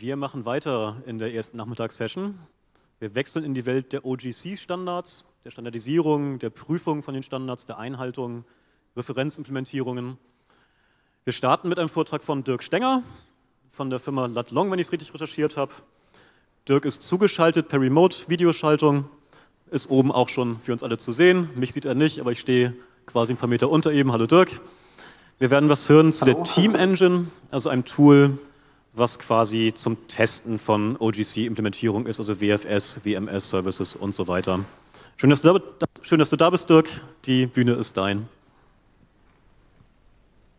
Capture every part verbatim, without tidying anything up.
Wir machen weiter in der ersten Nachmittagssession. Wir wechseln in die Welt der O G C-Standards, der Standardisierung, der Prüfung von den Standards, der Einhaltung, Referenzimplementierungen. Wir starten mit einem Vortrag von Dirk Stenger von der Firma lat/lon, wenn ich es richtig recherchiert habe. Dirk ist zugeschaltet per Remote-Videoschaltung, ist oben auch schon für uns alle zu sehen. Mich sieht er nicht, aber ich stehe quasi ein paar Meter unter ihm. Hallo Dirk. Wir werden was hören zu der Team Engine, also einem Tool, was quasi zum Testen von O G C-Implementierung ist, also W F S, W M S-Services und so weiter. Schön dass, du da, schön, dass du da bist, Dirk. Die Bühne ist dein.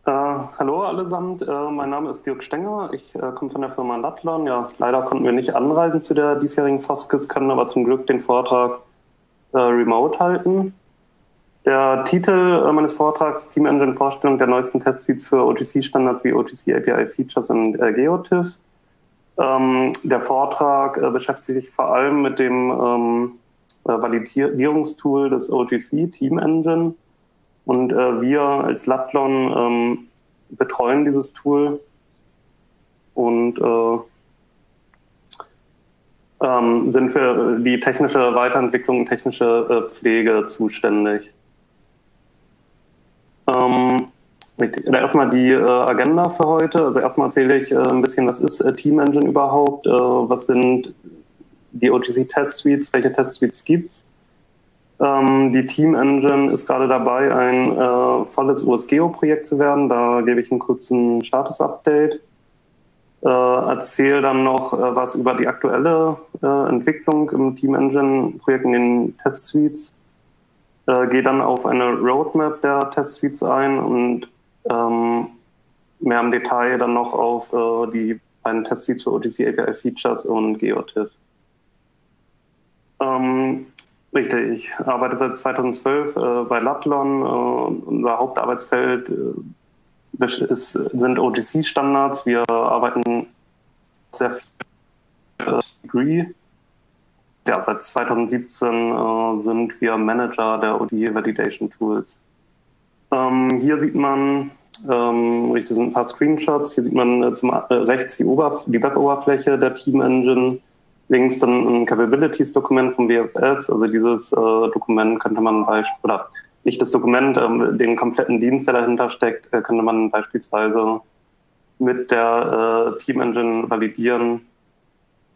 Äh, hallo allesamt, äh, mein Name ist Dirk Stenger. Ich äh, komme von der Firma lat/lon. Ja, leider konnten wir nicht anreisen zu der diesjährigen FOSSGIS, können aber zum Glück den Vortrag äh, remote halten. Der Titel äh, meines Vortrags, Team Engine Vorstellung der neuesten Testsuites für O G C-Standards wie O G C A P I-Features und äh, GeoTIFF. Ähm, der Vortrag äh, beschäftigt sich vor allem mit dem ähm, Validierungstool des O G C, Team Engine. Und äh, wir als lat/lon ähm, betreuen dieses Tool. Und äh, ähm, sind für die technische Weiterentwicklung und technische äh, Pflege zuständig. Ähm, erstmal die äh, Agenda für heute. Also erstmal erzähle ich äh, ein bisschen, was ist äh, Team Engine überhaupt, äh, was sind die O G C-Test-Suites, welche Test-Suites gibt's. Ähm, die Team Engine ist gerade dabei, ein äh, volles O S Geo-Projekt zu werden. Da gebe ich einen kurzen Status-Update. Äh, erzähle dann noch äh, was über die aktuelle äh, Entwicklung im Team Engine-Projekt in den Test-Suites. Äh, gehe dann auf eine Roadmap der Test-Suites ein und ähm, mehr im Detail dann noch auf äh, die beiden Test-Suites für O G C A P I-Features und GeoTIFF. Ähm, richtig, ich arbeite seit zweitausendzwölf äh, bei lat/lon. Äh, unser Hauptarbeitsfeld äh, ist, sind O G C-Standards. Wir arbeiten sehr viel mit deegree. Ja, seit zweitausendsiebzehn äh, sind wir Manager der O G C Validation Tools. Ähm, hier sieht man, ähm, richtig, sind ein paar Screenshots. Hier sieht man äh, zum, äh, rechts die, die Web-Oberfläche der Team Engine. Links dann ein Capabilities-Dokument vom W F S, also dieses äh, Dokument könnte man beispielsweise, oder nicht das Dokument, äh, den kompletten Dienst, der dahinter steckt, äh, könnte man beispielsweise mit der äh, Team Engine validieren,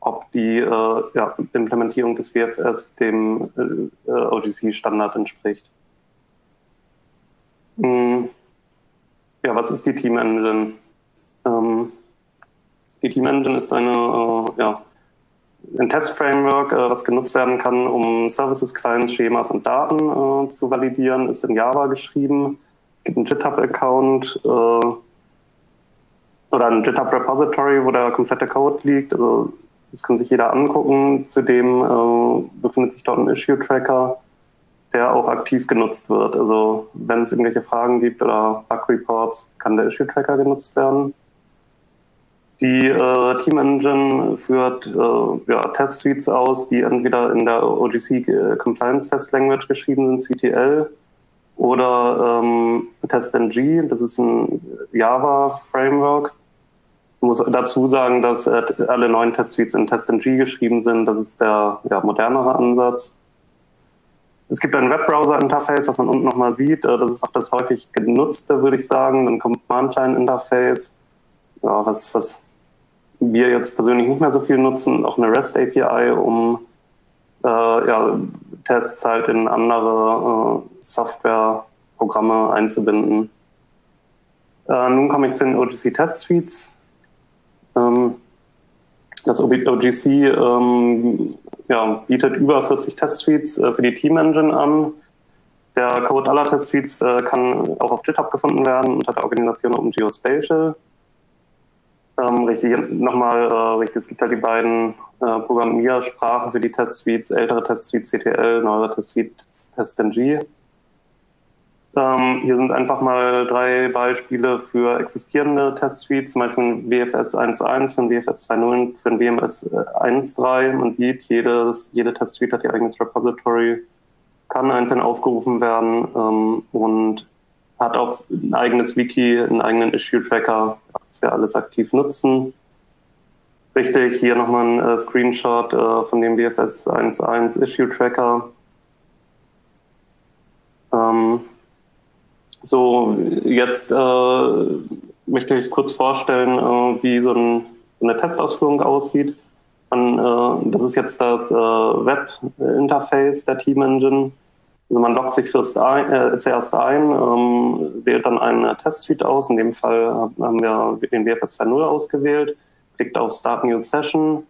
ob die äh, ja, Implementierung des W F S dem äh, O G C-Standard entspricht. Hm. Ja, was ist die Team Engine? Ähm, die Team Engine ist eine, äh, ja, ein Test-Framework, äh, was genutzt werden kann, um Services, Clients, Schemas und Daten äh, zu validieren, ist in Java geschrieben. Es gibt einen GitHub-Account äh, oder ein GitHub-Repository, wo der komplette Code liegt. Also das kann sich jeder angucken. Zudem äh, befindet sich dort ein Issue-Tracker, der auch aktiv genutzt wird. Also wenn es irgendwelche Fragen gibt oder Bug-Reports, kann der Issue-Tracker genutzt werden. Die äh, Team Engine führt äh, ja, Test-Suites aus, die entweder in der O G C äh, Compliance Test Language geschrieben sind, C T L, oder ähm, TestNG, das ist ein Java-Framework. Ich muss dazu sagen, dass äh, alle neuen Test-Suites in TestNG geschrieben sind, das ist der ja, modernere Ansatz. Es gibt ein Webbrowser-Interface, was man unten nochmal sieht, äh, das ist auch das häufig genutzte, würde ich sagen, ein Command-Line-Interface, ja, was, was wir jetzt persönlich nicht mehr so viel nutzen, auch eine REST A P I, um äh, ja, Tests halt in andere äh, Softwareprogramme einzubinden. Äh, nun komme ich zu den O G C-Test-Suites. Ähm, das O G C ähm, ja, bietet über vierzig Test-Suites äh, für die Team Engine an. Der Code aller Test-Suites äh, kann auch auf GitHub gefunden werden unter der Organisation OpenGeoSpatial. Ähm, richtig, nochmal, äh, richtig, es gibt halt die beiden äh, Programmiersprachen für die Test-Suites, ältere Test-Suite C T L, neuere Test-Suite TestNG. Ähm, hier sind einfach mal drei Beispiele für existierende Test-Suites, zum Beispiel ein W F S eins Punkt eins, für ein W F S zwei Punkt null, für ein W M S eins Punkt drei. Man sieht, jedes, jede Test-Suite hat ihr eigenes Repository, kann einzeln aufgerufen werden ähm, und hat auch ein eigenes Wiki, einen eigenen Issue-Tracker, das wir alles aktiv nutzen. Richtig, hier nochmal ein äh, Screenshot äh, von dem W F S eins Punkt eins Issue Tracker. Ähm, so, jetzt äh, möchte ich kurz vorstellen, äh, wie so, ein, so eine Testausführung aussieht. Man, äh, das ist jetzt das äh, Web-Interface der Team Engine. Also man loggt sich zuerst ein, äh, zuerst ein ähm, wählt dann eine Testsuite aus. In dem Fall haben wir den W F S zwei Punkt null ausgewählt. Klickt auf Start New Session.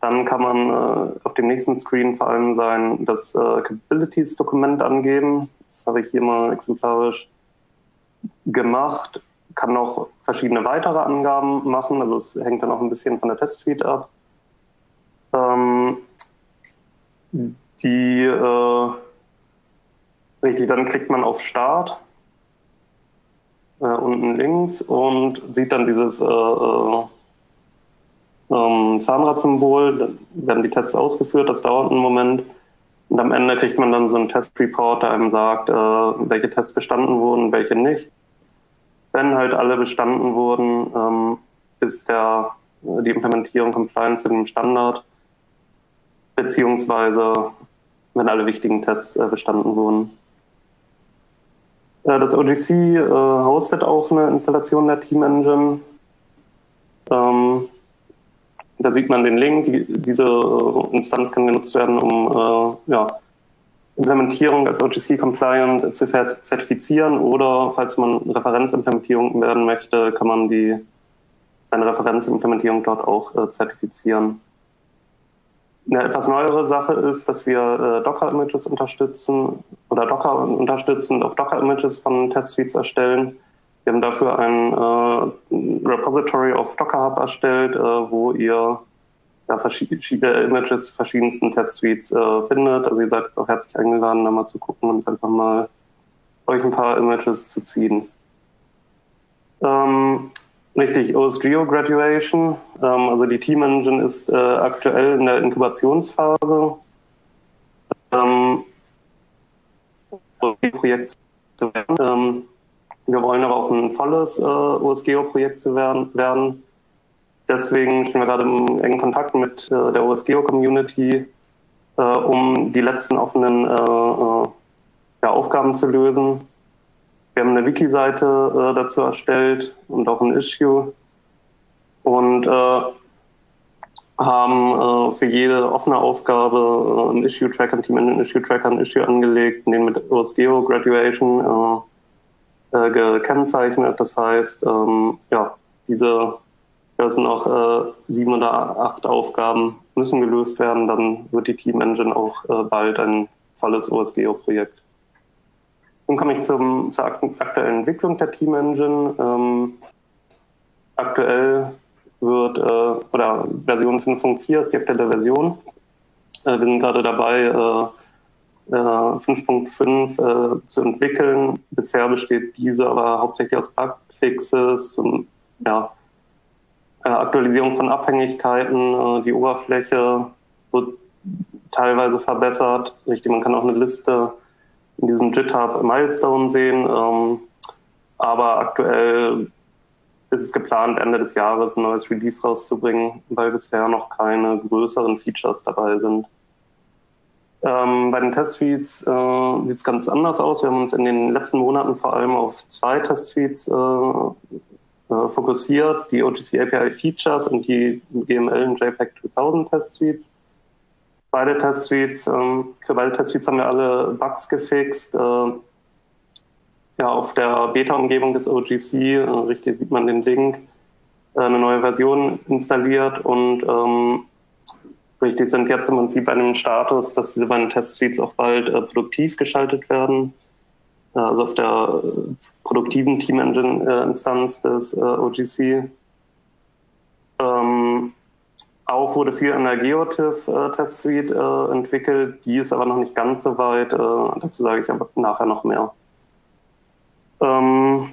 Dann kann man äh, auf dem nächsten Screen vor allem sein, das äh, Capabilities-Dokument angeben. Das habe ich hier mal exemplarisch gemacht. Kann noch verschiedene weitere Angaben machen. Also es hängt dann auch ein bisschen von der Testsuite ab. Ähm, die, äh, richtig, dann klickt man auf Start. Äh, unten links und sieht dann dieses äh, äh, Zahnradsymbol, dann werden die Tests ausgeführt, das dauert einen Moment. Und am Ende kriegt man dann so einen Testreport, der einem sagt, welche Tests bestanden wurden, welche nicht. Wenn halt alle bestanden wurden, ist der, die Implementierung compliant zu dem Standard, beziehungsweise wenn alle wichtigen Tests bestanden wurden. Das O G C hostet auch eine Installation der Team Engine. Da sieht man den Link. Die, diese äh, Instanz kann genutzt werden, um äh, ja, Implementierung als O G C-compliant äh, zu zertifizieren, oder falls man Referenzimplementierung werden möchte, kann man die, seine Referenzimplementierung dort auch äh, zertifizieren. Eine etwas neuere Sache ist, dass wir äh, Docker-Images unterstützen oder Docker unterstützen, auch Docker-Images von Testsuites erstellen. Wir haben dafür ein äh, Repository auf Docker Hub erstellt, äh, wo ihr ja, verschiedene Images verschiedensten Testsuites äh, findet. Also ihr seid jetzt auch herzlich eingeladen, da mal zu gucken und einfach mal euch ein paar Images zu ziehen. Ähm, richtig, OSGeo Graduation. Ähm, also die Team Engine ist äh, aktuell in der Inkubationsphase. Ähm, Projekt zu werden. Ähm, Wir wollen aber auch ein volles äh, OSGeo-Projekt zu werden, werden. Deswegen stehen wir gerade im engen Kontakt mit äh, der OSGeo-Community, äh, um die letzten offenen äh, äh, ja, Aufgaben zu lösen. Wir haben eine Wiki-Seite äh, dazu erstellt und auch ein Issue und äh, haben äh, für jede offene Aufgabe äh, einen Issue-Tracker, einen Team-Engine Issue-Tracker, ein Issue angelegt, den mit OSGeo-Graduation äh, Äh, gekennzeichnet. Das heißt, ähm, ja, diese, das sind auch äh, sieben oder acht Aufgaben, müssen gelöst werden. Dann wird die Team Engine auch äh, bald ein volles OSGeo-Projekt. Nun komme ich zum, zur aktuellen Entwicklung der Team Engine. Ähm, aktuell wird, äh, oder Version fünf Punkt vier ist die aktuelle Version. Äh, wir sind gerade dabei, äh, fünf Punkt fünf äh, zu entwickeln. Bisher besteht diese aber hauptsächlich aus Bugfixes, und, ja, äh, Aktualisierung von Abhängigkeiten, äh, die Oberfläche wird teilweise verbessert. Richtig, man kann auch eine Liste in diesem GitHub Milestone sehen, ähm, aber aktuell ist es geplant, Ende des Jahres ein neues Release rauszubringen, weil bisher noch keine größeren Features dabei sind. Ähm, bei den Testsuites äh, sieht es ganz anders aus. Wir haben uns in den letzten Monaten vor allem auf zwei Testsuites äh, äh, fokussiert, die O G C A P I-Features und die G M L und JPEG zweitausend Testsuites. Beide Testsuites, äh, für beide Testsuites haben wir alle Bugs gefixt. Äh, ja, auf der Beta-Umgebung des O G C, äh, richtig, sieht man den Link, äh, eine neue Version installiert und ähm, richtig, sind jetzt im Prinzip an dem Status, dass diese beiden Testsuites auch bald äh, produktiv geschaltet werden. Äh, also auf der äh, produktiven Team Engine-Instanz äh, des äh, O G C. Ähm, auch wurde viel an der GeoTIFF-Testsuite äh, entwickelt. Die ist aber noch nicht ganz so weit. Äh, dazu sage ich aber nachher noch mehr. Ähm,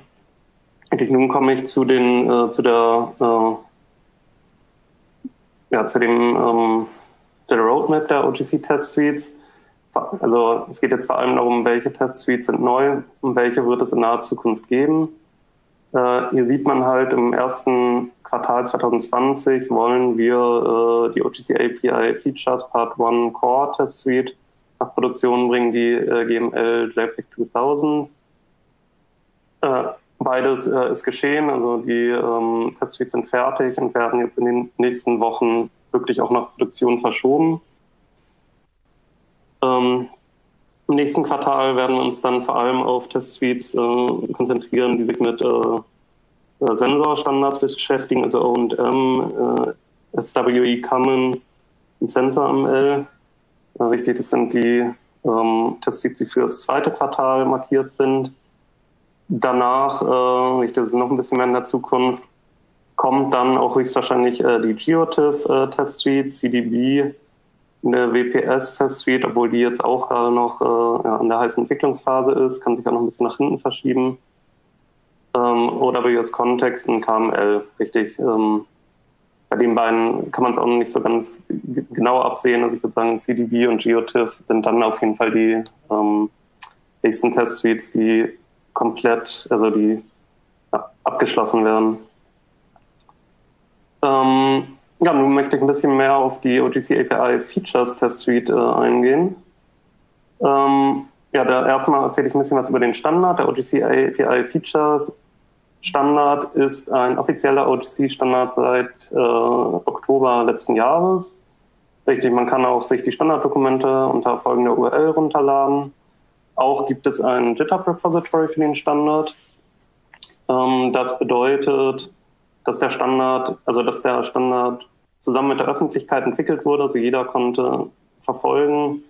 nun komme ich zu, den, äh, zu der... Äh, Ja, zu dem ähm, der Roadmap der O G C-Test-Suites. Also es geht jetzt vor allem darum, welche Test-Suites sind neu und welche wird es in naher Zukunft geben. Äh, hier sieht man halt, im ersten Quartal zwanzig zwanzig wollen wir äh, die O G C A P I-Features Part eins Core Test Suite nach Produktion bringen, die äh, G M L JPEG zweitausend. Äh, beides äh, ist geschehen, also die ähm, Test Suites sind fertig und werden jetzt in den nächsten Wochen wirklich auch nach Produktion verschoben. Ähm, Im nächsten Quartal werden wir uns dann vor allem auf Test-Suites äh, konzentrieren, die sich mit äh, Sensorstandards beschäftigen, also O und M, äh, S W E, Common und Sensor M L. Äh, wichtig, das sind die ähm, Test-Suites, die für das zweite Quartal markiert sind. Danach, äh, das ist noch ein bisschen mehr in der Zukunft, kommt dann auch höchstwahrscheinlich äh, die GeoTIFF-Test-Suite, äh, C D B, eine W P S-Test-Suite, obwohl die jetzt auch gerade noch äh, ja, in der heißen Entwicklungsphase ist, kann sich auch noch ein bisschen nach hinten verschieben. Ähm, oder W S-Context und K M L, richtig. Ähm, bei den beiden kann man es auch noch nicht so ganz genau absehen. Also ich würde sagen, C D B und GeoTIFF sind dann auf jeden Fall die ähm, nächsten Test-Suites, die komplett, also die ja, abgeschlossen werden. Ähm, Ja, nun möchte ich ein bisschen mehr auf die O G C A P I-Features Test Suite äh, eingehen. Ähm, ja, da erstmal erzähle ich ein bisschen was über den Standard. Der O G C A P I-Features Standard ist ein offizieller O G C-Standard seit äh, Oktober letzten Jahres. Richtig, man kann auch sich die Standarddokumente unter folgender U R L runterladen. Auch gibt es ein GitHub-Repository für den Standard. Ähm, das bedeutet, dass der Standard, also dass der Standard zusammen mit der Öffentlichkeit entwickelt wurde, also jeder konnte verfolgen,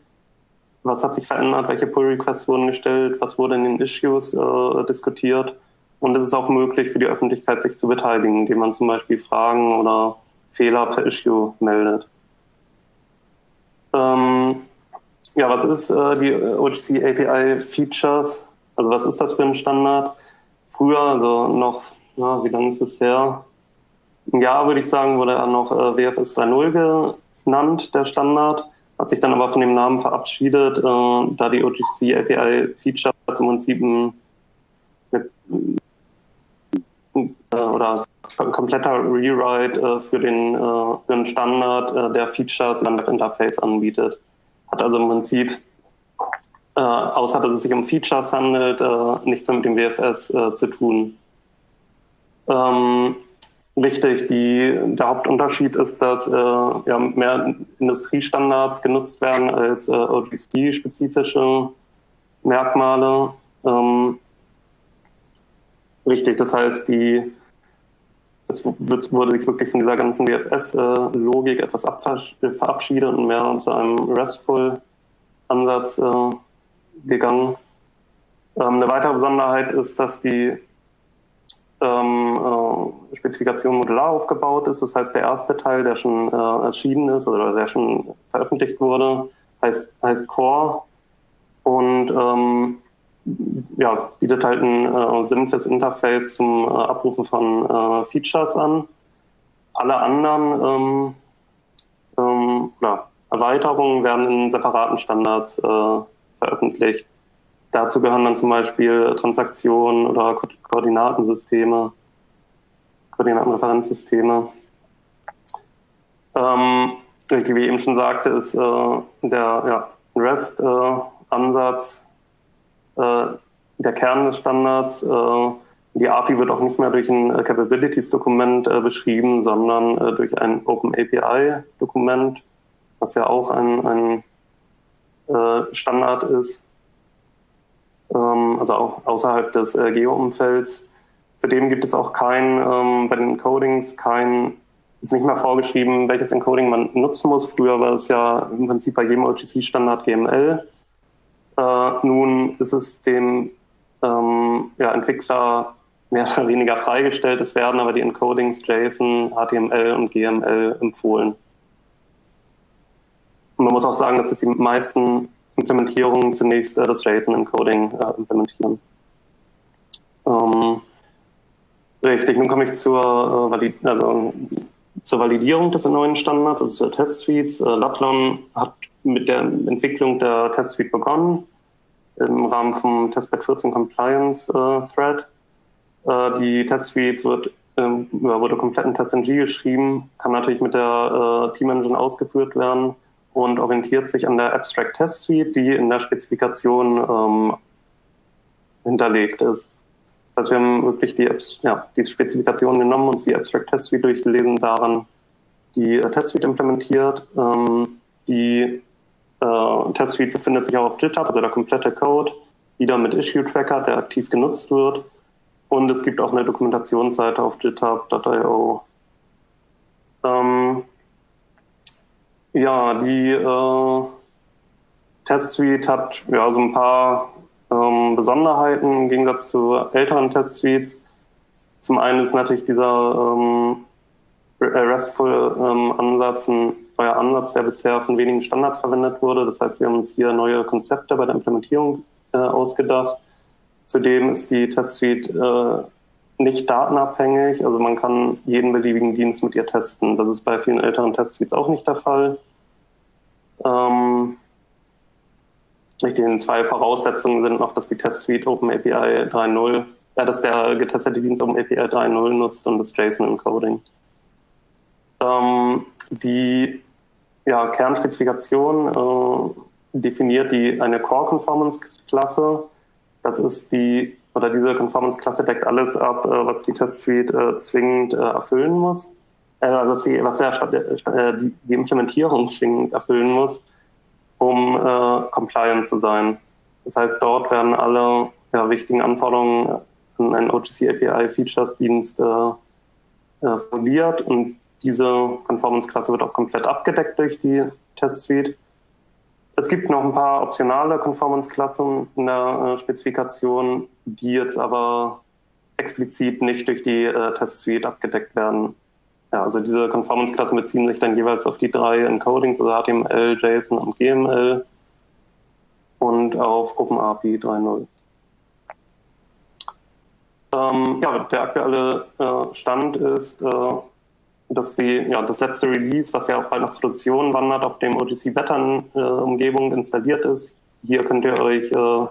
was hat sich verändert, welche Pull-Requests wurden gestellt, was wurde in den Issues äh, diskutiert. Und es ist auch möglich für die Öffentlichkeit, sich zu beteiligen, indem man zum Beispiel Fragen oder Fehler per Issue meldet. Ähm, ja, was ist äh, die O G C A P I-Features? Also was ist das für ein Standard? Früher, also noch... Ja, wie lange ist es her? Ein Jahr, würde ich sagen, wurde er noch äh, W F S drei Punkt null genannt, der Standard. Hat sich dann aber von dem Namen verabschiedet, äh, da die O G C A P I-Features im Prinzip ein, mit, äh, oder ein kompletter Rewrite äh, für, den, äh, für den Standard, äh, der Features über ein Webinterface anbietet. Hat also im Prinzip, äh, außer dass es sich um Features handelt, äh, nichts mehr mit dem W F S äh, zu tun. Ähm, wichtig, die, der Hauptunterschied ist, dass äh, ja, mehr Industriestandards genutzt werden als äh, O G C-spezifische Merkmale. Ähm, richtig, das heißt, die, es wird, wurde sich wirklich von dieser ganzen W F S-Logik äh, etwas verabschiedet und mehr zu einem RESTful-Ansatz äh, gegangen. Ähm, eine weitere Besonderheit ist, dass die Ähm, äh, Spezifikation modular aufgebaut ist. Das heißt, der erste Teil, der schon äh, erschienen ist oder der schon veröffentlicht wurde, heißt, heißt Core und ähm, ja, bietet halt ein äh, simples Interface zum äh, Abrufen von äh, Features an. Alle anderen ähm, ähm, ja, Erweiterungen werden in separaten Standards äh, veröffentlicht. Dazu gehören dann zum Beispiel Transaktionen oder Ko Koordinatensysteme, Koordinatenreferenzsysteme. Ähm, wie ich eben schon sagte, ist äh, der ja, REST-Ansatz äh, äh, der Kern des Standards. Äh, die A P I wird auch nicht mehr durch ein äh, Capabilities-Dokument äh, beschrieben, sondern äh, durch ein Open A P I-Dokument, was ja auch ein, ein äh, Standard ist. Also auch außerhalb des äh, Geo-Umfelds. Zudem gibt es auch kein, ähm, bei den Encodings kein, ist nicht mehr vorgeschrieben, welches Encoding man nutzen muss. Früher war es ja im Prinzip bei jedem O G C-Standard G M L. Äh, nun ist es dem ähm, ja, Entwickler mehr oder weniger freigestellt. Es werden aber die Encodings JSON, H T M L und G M L empfohlen. Und man muss auch sagen, dass jetzt die meisten Implementierungen zunächst äh, das JSON-Encoding äh, implementieren. Ähm, richtig, nun komme ich zur, äh, Valid also, zur Validierung des neuen Standards, also zur Test-Suites. Äh, lat/lon hat mit der Entwicklung der Test-Suite begonnen, im Rahmen vom Testbed vierzehn Compliance äh, Thread. Äh, die Test-Suite wird, ähm, wurde komplett in TestNG geschrieben, kann natürlich mit der äh, Team Engine ausgeführt werden und orientiert sich an der Abstract Test Suite, die in der Spezifikation ähm, hinterlegt ist. Das heißt, wir haben wirklich die, ja, die Spezifikation genommen und die Abstract Test Suite durchgelesen, daran die äh, Test Suite implementiert. Ähm, die äh, Test Suite befindet sich auch auf GitHub, also der komplette Code, wieder mit Issue Tracker, der aktiv genutzt wird. Und es gibt auch eine Dokumentationsseite auf github punkt i o. Ähm, ja, die äh, Test Suite hat ja, so ein paar ähm, Besonderheiten im Gegensatz zu älteren Test Suites. Zum einen ist natürlich dieser ähm, RESTful ähm, Ansatz ein neuer Ansatz, der bisher von wenigen Standards verwendet wurde. Das heißt, wir haben uns hier neue Konzepte bei der Implementierung äh, ausgedacht. Zudem ist die Testsuite äh, nicht datenabhängig, also man kann jeden beliebigen Dienst mit ihr testen. Das ist bei vielen älteren Testsuites auch nicht der Fall. Ähm, zwei Voraussetzungen sind noch, dass die Testsuite OpenAPI drei punkt null, äh, dass der getestete Dienst OpenAPI drei punkt null nutzt und das JSON-Encoding. Ähm, die ja, Kernspezifikation äh, definiert die, eine Core-Conformance-Klasse. Das ist die, oder diese Conformance-Klasse deckt alles ab, äh, was die Test-Suite äh, zwingend äh, erfüllen muss. Äh, also was die, was der, äh, die Implementierung zwingend erfüllen muss, um äh, compliant zu sein. Das heißt, dort werden alle ja, wichtigen Anforderungen an einen O G C A P I-Features-Dienst äh, äh, formuliert und diese Conformance-Klasse wird auch komplett abgedeckt durch die Test-Suite. Es gibt noch ein paar optionale Conformance-Klassen in der äh, Spezifikation, die jetzt aber explizit nicht durch die äh, Test-Suite abgedeckt werden. Ja, also diese Conformance-Klassen beziehen sich dann jeweils auf die drei Encodings, also H T M L, JSON und G M L und auf OpenAPI drei punkt null. Ähm, ja, der aktuelle äh, Stand ist, äh, dass die, ja, das letzte Release, was ja auch bald nach Produktion wandert, auf dem O G C-Beta-Umgebung installiert ist. Hier könnt ihr euch äh,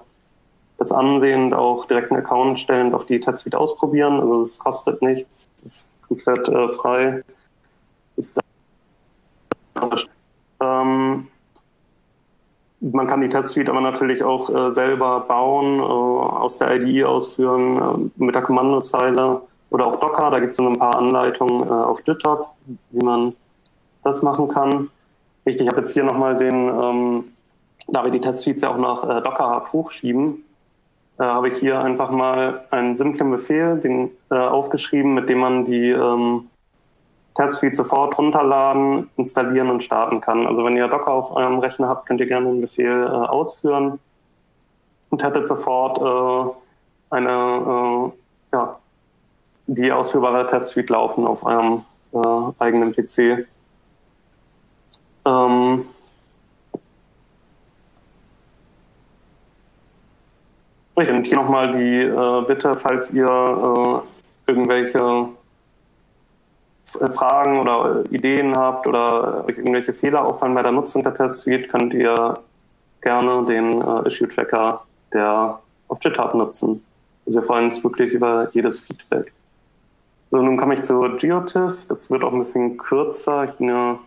das ansehen, auch direkt einen Account stellen, auch die Testsuite ausprobieren. Also es kostet nichts, ist komplett äh, frei. Ist ähm, man kann die Testsuite aber natürlich auch äh, selber bauen, äh, aus der I D E ausführen, äh, mit der Kommandozeile. Oder auch Docker, da gibt es so ein paar Anleitungen äh, auf GitHub, wie man das machen kann. Wichtig, ich habe jetzt hier nochmal den, ähm, da wir die Testsuites ja auch nach äh, Docker hochschieben, äh, habe ich hier einfach mal einen simplen Befehl den, äh, aufgeschrieben, mit dem man die ähm, Testsuite sofort runterladen, installieren und starten kann. Also wenn ihr Docker auf eurem Rechner habt, könnt ihr gerne den Befehl äh, ausführen und hättet sofort äh, eine äh, ja, die ausführbare Testsuite laufen auf eurem äh, eigenen P C. Ähm Und hier nochmal die äh, Bitte, falls ihr äh, irgendwelche Fragen oder Ideen habt oder euch irgendwelche Fehler auffallen bei der Nutzung der Testsuite, könnt ihr gerne den äh, Issue-Tracker der auf GitHub nutzen. Also wir freuen uns wirklich über jedes Feedback. So, nun komme ich zu GeoTIFF. Das wird auch ein bisschen kürzer. Ich bin ja,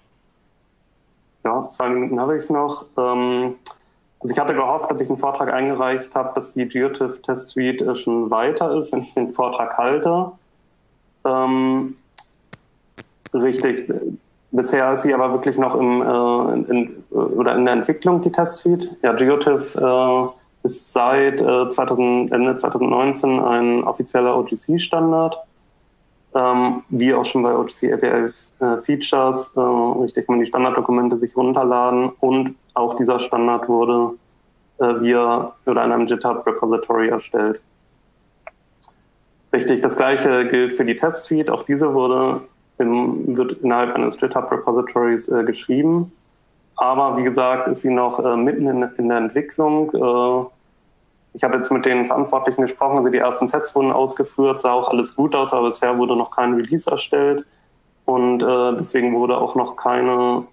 ja, zwei Minuten habe ich noch. Ähm, also ich hatte gehofft, dass ich einen Vortrag eingereicht habe, dass die GeoTIFF Test Suite äh, schon weiter ist, wenn ich den Vortrag halte. Ähm, richtig. Bisher ist sie aber wirklich noch im, äh, in, in, oder in der Entwicklung, die Test Suite. Ja, GeoTIFF äh, ist seit äh, zweitausend, Ende zweitausendneunzehn ein offizieller O G C-Standard. Ähm, wie auch schon bei O G C A P I-Features, äh, richtig, man die Standarddokumente sich runterladen und auch dieser Standard wurde äh, via oder in einem GitHub-Repository erstellt. Richtig, das gleiche gilt für die Testsuite. Auch diese wurde im, wird innerhalb eines GitHub-Repositories äh, geschrieben. Aber wie gesagt, ist sie noch äh, mitten in, in der Entwicklung. Äh, Ich habe jetzt mit den Verantwortlichen gesprochen, also die ersten Tests wurden ausgeführt, sah auch alles gut aus, aber bisher wurde noch kein Release erstellt und äh, deswegen wurde auch noch keine,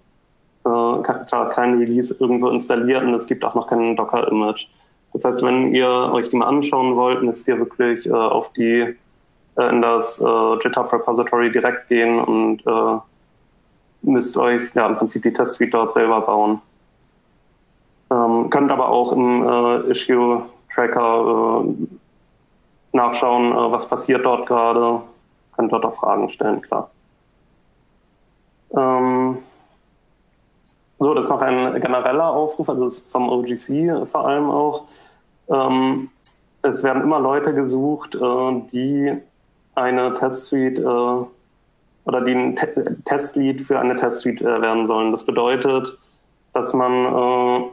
äh, kein, kein Release irgendwo installiert und es gibt auch noch kein Docker-Image. Das heißt, wenn ihr euch die mal anschauen wollt, müsst ihr wirklich äh, auf die äh, in das äh, GitHub-Repository direkt gehen und äh, müsst euch ja im Prinzip die Testsuite dort selber bauen. Ähm, könnt aber auch im äh, Issue-Tracker äh, nachschauen, äh, was passiert dort gerade. Könnt dort auch Fragen stellen, klar. Ähm, so, das ist noch ein genereller Aufruf, also das ist vom O G C vor allem auch. Ähm, es werden immer Leute gesucht, äh, die eine Testsuite äh, oder die ein Te Testlead für eine Testsuite äh, werden sollen. Das bedeutet, dass man äh,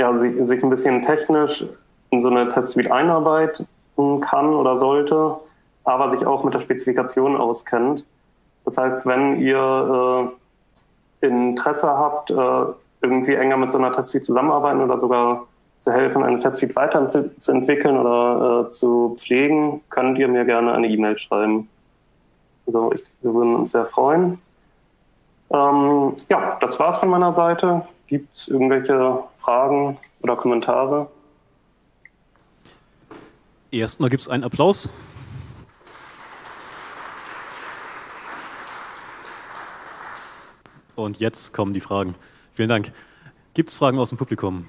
ja, sich, sich ein bisschen technisch in so eine Testsuite einarbeiten kann oder sollte, aber sich auch mit der Spezifikation auskennt. Das heißt, wenn ihr äh, Interesse habt, äh, irgendwie enger mit so einer Testsuite zusammenarbeiten oder sogar zu helfen, eine Testsuite weiterzuentwickeln oder äh, zu pflegen, könnt ihr mir gerne eine E-Mail schreiben. Also ich, wir würden uns sehr freuen. Ähm, ja, das war's von meiner Seite. Gibt es irgendwelche Fragen oder Kommentare? Erstmal gibt es einen Applaus. Und jetzt kommen die Fragen. Vielen Dank. Gibt es Fragen aus dem Publikum?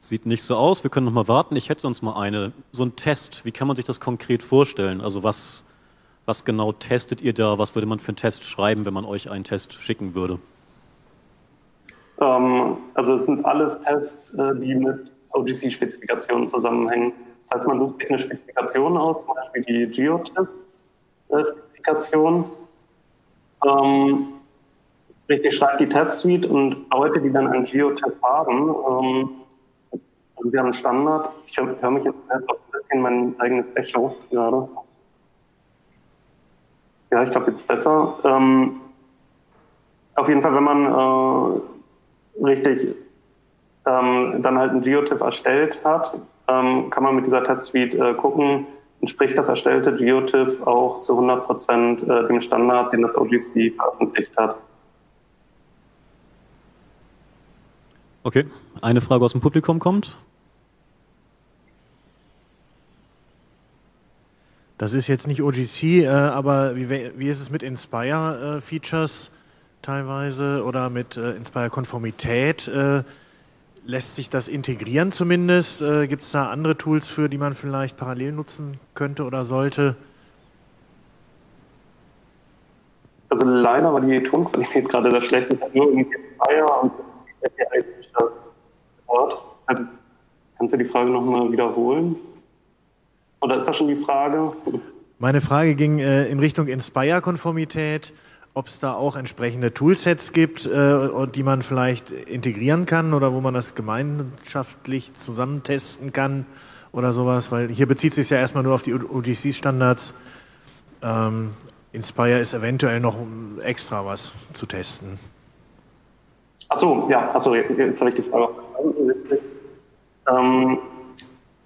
Sieht nicht so aus, wir können noch mal warten. Ich hätte sonst mal eine. So ein Test, wie kann man sich das konkret vorstellen? Also was, was genau testet ihr da? Was würde man für einen Test schreiben, wenn man euch einen Test schicken würde? Ähm, also es sind alles Tests, die mit O G C-Spezifikationen zusammenhängen. Das heißt, man sucht sich eine Spezifikation aus, zum Beispiel die GeoTIFF-Spezifikation. Ähm, richtig, schreibt die Testsuite und Leute, die dann ein GeoTIFF haben, ähm, also Sie haben einen Standard. Ich höre hör mich jetzt auch ein bisschen mein eigenes Echo gerade. Ja, ich glaube jetzt besser. Ähm, auf jeden Fall, wenn man äh, richtig ähm, dann halt einen GeoTIFF erstellt hat, ähm, kann man mit dieser Testsuite äh, gucken, entspricht das erstellte GeoTIFF auch zu hundert Prozent äh, dem Standard, den das O G C veröffentlicht hat. Okay, eine Frage aus dem Publikum kommt. Das ist jetzt nicht O G C, äh, aber wie, wie ist es mit Inspire-Features äh, teilweise oder mit äh, Inspire-Konformität? Äh, lässt sich das integrieren zumindest? Äh, Gibt es da andere Tools für, die man vielleicht parallel nutzen könnte oder sollte? Also leider war die Tonqualität gerade sehr schlecht. Ich habe nur Inspire und Also, kannst du die Frage nochmal wiederholen? Oder ist das schon die Frage? Meine Frage ging äh, in Richtung Inspire-Konformität, ob es da auch entsprechende Toolsets gibt, äh, die man vielleicht integrieren kann oder wo man das gemeinschaftlich zusammentesten kann oder sowas, weil hier bezieht sich ja erstmal nur auf die O G C-Standards. Ähm, Inspire ist eventuell noch extra was zu testen. Achso, ja, achso, jetzt habe ich die Frage. Ähm,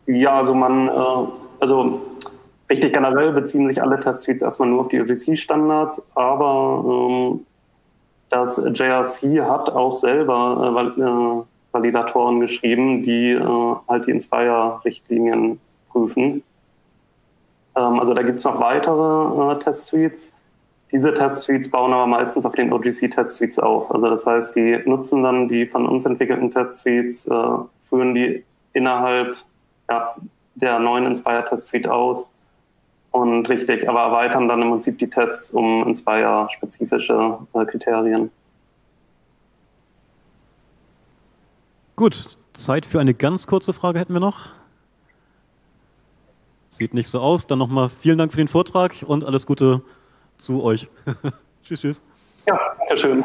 ja, also man, äh, also richtig generell beziehen sich alle Testsuites erstmal nur auf die O G C-Standards, aber ähm, das J R C hat auch selber äh, äh, Validatoren geschrieben, die äh, halt die Inspire-Richtlinien prüfen. Ähm, also da gibt es noch weitere äh, Testsuites. Diese Testsuites bauen aber meistens auf den O G C-Testsuites auf. Also das heißt, die nutzen dann die von uns entwickelten Testsuites, äh, führen die innerhalb ja, der neuen Inspire-Testsuite aus und richtig, aber erweitern dann im Prinzip die Tests um Inspire-spezifische äh, Kriterien. Gut, Zeit für eine ganz kurze Frage hätten wir noch. Sieht nicht so aus. Dann nochmal vielen Dank für den Vortrag und alles Gute zu euch. Tschüss, tschüss. Ja, sehr schön.